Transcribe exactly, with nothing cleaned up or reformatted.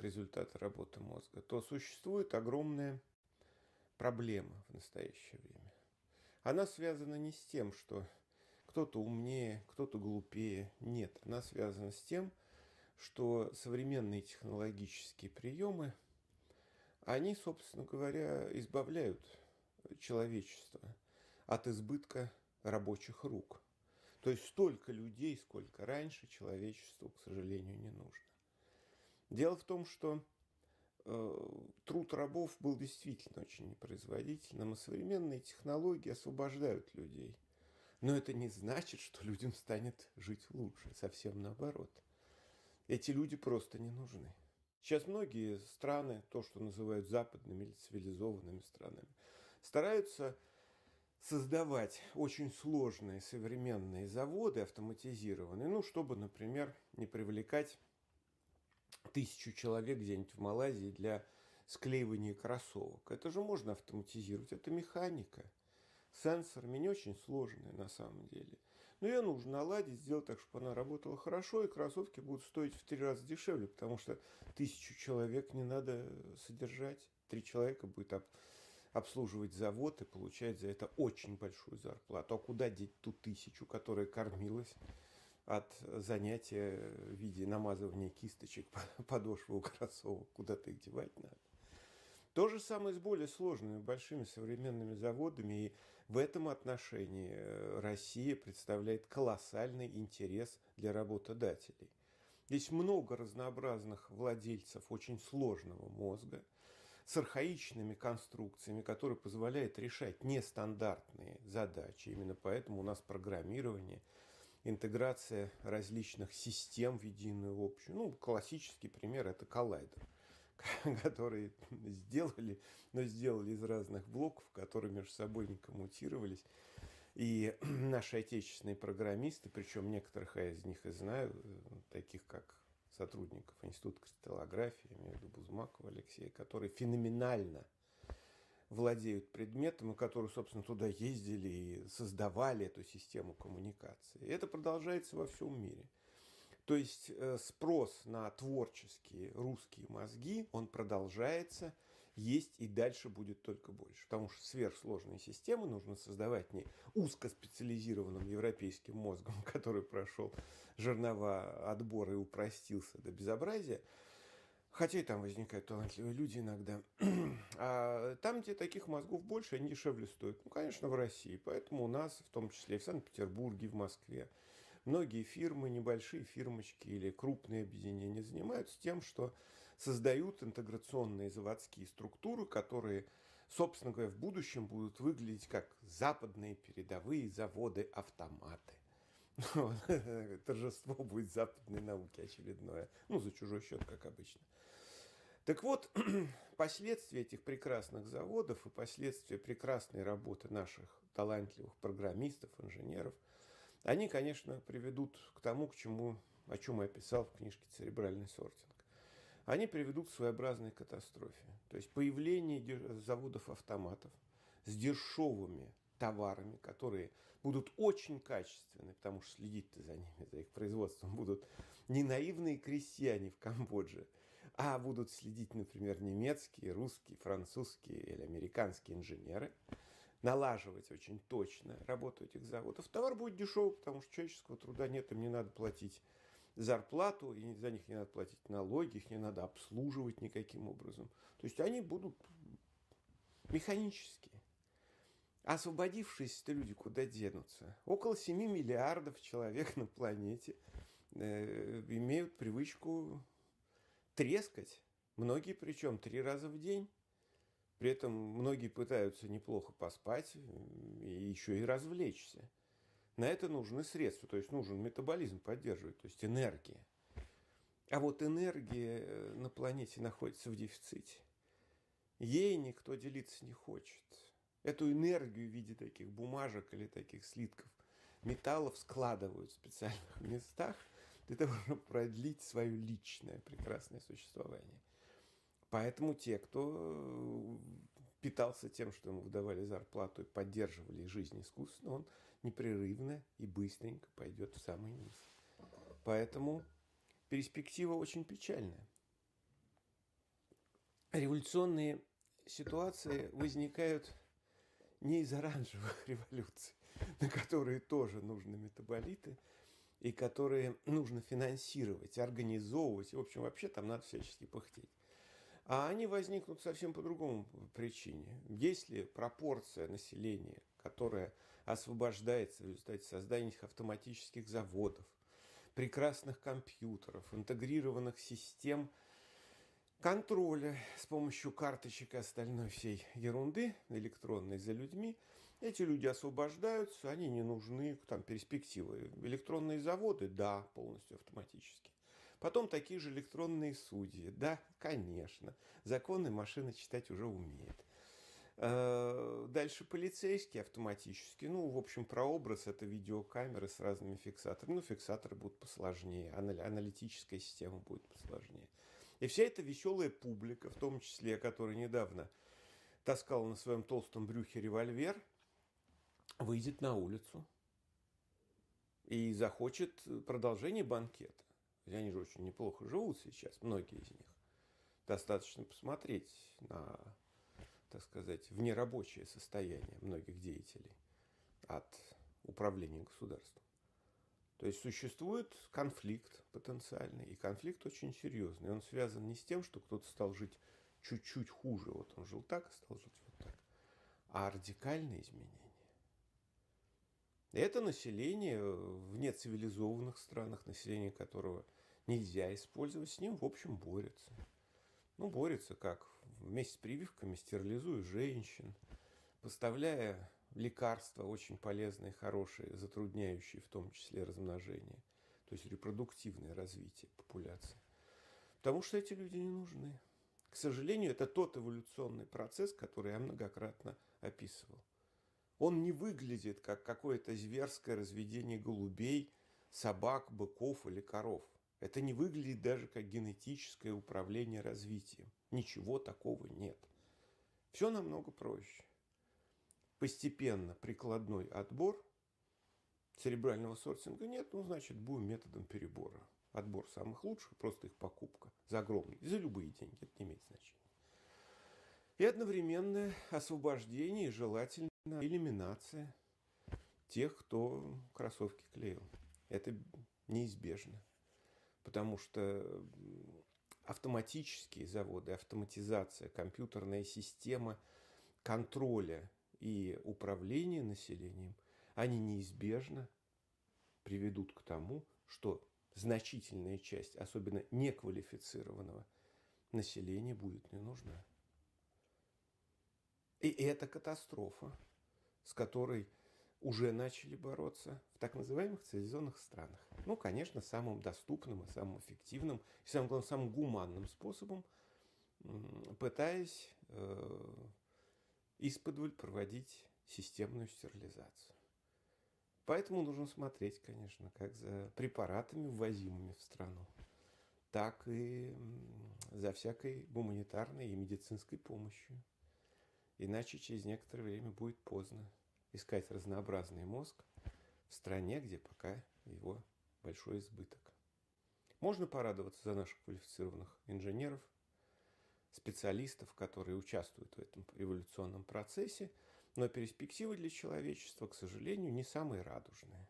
результата работы мозга, то существует огромная проблема в настоящее время. Она связана не с тем, что кто-то умнее, кто-то глупее. Нет, она связана с тем, что современные технологические приемы, они, собственно говоря, избавляют человечество от избытка рабочих рук. То есть столько людей, сколько раньше, человечеству, к сожалению, не нужно. Дело в том, что э, труд рабов был действительно очень непроизводительным, и современные технологии освобождают людей. Но это не значит, что людям станет жить лучше, совсем наоборот. Эти люди просто не нужны. Сейчас многие страны, то, что называют западными или цивилизованными странами, стараются создавать очень сложные современные заводы, автоматизированные, ну, чтобы, например, не привлекать тысячу человек где-нибудь в Малайзии для склеивания кроссовок. Это же можно автоматизировать, это механика. С сенсорами не очень сложная на самом деле. Но ее нужно наладить, сделать так, чтобы она работала хорошо, и кроссовки будут стоить в три раза дешевле, потому что тысячу человек не надо содержать. Три человека будет об... обслуживать завод и получать за это очень большую зарплату. А куда деть ту тысячу, которая кормилась от занятия в виде намазывания кисточек подошвы у кроссовок? Куда-то их девать надо. То же самое с более сложными большими современными заводами. И в этом отношении Россия представляет колоссальный интерес для работодателей. Здесь много разнообразных владельцев очень сложного мозга с архаичными конструкциями, которые позволяют решать нестандартные задачи. Именно поэтому у нас программирование, интеграция различных систем в единую общую. Ну, классический пример – это коллайдер, которые сделали, но сделали из разных блоков, которые между собой не коммутировались. И наши отечественные программисты, причем некоторых я из них и знаю, таких как сотрудников Института кристаллографии, я имею в виду Бузумакова Алексея, которые феноменально владеют предметом, и которые, собственно, туда ездили и создавали эту систему коммуникации. И это продолжается во всем мире. То есть спрос на творческие русские мозги, он продолжается, есть и дальше будет только больше. Потому что сверхсложные системы нужно создавать не узкоспециализированным европейским мозгом, который прошел жернова отбора и упростился до безобразия, хотя и там возникают талантливые люди иногда. А там, где таких мозгов больше, они дешевле стоят. Ну, конечно, в России. Поэтому у нас, в том числе и в Санкт-Петербурге, в Москве, многие фирмы, небольшие фирмочки или крупные объединения занимаются тем, что создают интеграционные заводские структуры, которые, собственно говоря, в будущем будут выглядеть как западные передовые заводы-автоматы. Ну, торжество будет западной науки очередное. Ну, за чужой счет, как обычно. Так вот, последствия этих прекрасных заводов и последствия прекрасной работы наших талантливых программистов, инженеров, они, конечно, приведут к тому, к чему, о чем я писал в книжке «Церебральный сортинг». Они приведут к своеобразной катастрофе. То есть появление заводов-автоматов с дешевыми товарами, которые будут очень качественны, потому что следить-то за ними, за их производством будут не наивные крестьяне в Камбодже, а будут следить, например, немецкие, русские, французские или американские инженеры, налаживать очень точно работу этих заводов. Товар будет дешевый, потому что человеческого труда нет, им не надо платить зарплату, и за них не надо платить налоги, их не надо обслуживать никаким образом. То есть они будут механические. Освободившиеся-то люди куда денутся? Около семи миллиардов человек на планете э, имеют привычку трескать. Многие, причем, три раза в день. При этом многие пытаются неплохо поспать и еще и развлечься. На это нужны средства, то есть нужен метаболизм поддерживать, то есть энергия. А вот энергия на планете находится в дефиците. Ей никто делиться не хочет. Эту энергию в виде таких бумажек или таких слитков металлов складывают в специальных местах для того, чтобы продлить свое личное прекрасное существование. Поэтому те, кто питался тем, что ему выдавали зарплату и поддерживали жизнь искусственно, он непрерывно и быстренько пойдет в самый низ. Поэтому перспектива очень печальная. революционные ситуации возникают не из оранжевых революций, на которые тоже нужны метаболиты и которые нужно финансировать, организовывать. В общем, вообще там надо всячески пыхтеть. А они возникнут совсем по другому причине. Есть ли пропорция населения, которая освобождается в результате создания автоматических заводов, прекрасных компьютеров, интегрированных систем контроля с помощью карточек и остальной всей ерунды электронной за людьми, эти люди освобождаются, они не нужны, там перспективы. Электронные заводы, да, полностью автоматически. Потом такие же электронные судьи, да, конечно, законы машина читать уже умеет. Дальше полицейские автоматически, ну, в общем, прообраз это видеокамеры с разными фиксаторами. Ну, фиксаторы будут посложнее, аналитическая система будет посложнее. И вся эта веселая публика, в том числе, которая недавно таскала на своем толстом брюхе револьвер, выйдет на улицу и захочет продолжение банкета. Они же очень неплохо живут сейчас, многие из них. Достаточно посмотреть на, так сказать, внерабочее состояние многих деятелей от управления государством. То есть существует конфликт потенциальный, и конфликт очень серьезный. Он связан не с тем, что кто-то стал жить чуть-чуть хуже, вот он жил так, а стал жить вот так, а радикальные изменения. Это население в нецивилизованных странах, население которого нельзя использовать, с ним, в общем, борется. Ну, борется как? Вместе с прививками, стерилизуя женщин, поставляя лекарства очень полезные, хорошие, затрудняющие в том числе размножение, то есть репродуктивное развитие популяции. Потому что эти люди не нужны. К сожалению, это тот эволюционный процесс, который я многократно описывал. Он не выглядит как какое-то зверское разведение голубей, собак, быков или коров. Это не выглядит даже как генетическое управление развитием. Ничего такого нет. Все намного проще. Постепенно прикладной отбор. Церебрального сортинга нет, ну, значит, будем методом перебора. Отбор самых лучших, просто их покупка за огромные, за любые деньги, это не имеет значения. И одновременное освобождение, желательно элиминация тех, кто кроссовки клеил. Это неизбежно. Потому что автоматические заводы, автоматизация, компьютерная система контроля и управления населением, они неизбежно приведут к тому, что значительная часть, особенно неквалифицированного населения, будет не нужна. И это катастрофа, с которой уже начали бороться в так называемых цивилизованных странах. Ну, конечно, самым доступным и самым эффективным, и, самое главное, самым гуманным способом, пытаясь э, исподволь проводить системную стерилизацию. Поэтому нужно смотреть, конечно, как за препаратами, ввозимыми в страну, так и за всякой гуманитарной и медицинской помощью. Иначе через некоторое время будет поздно искать разнообразный мозг в стране, где пока его большой избыток. Можно порадоваться за наших квалифицированных инженеров, специалистов, которые участвуют в этом эволюционном процессе, но перспективы для человечества, к сожалению, не самые радужные.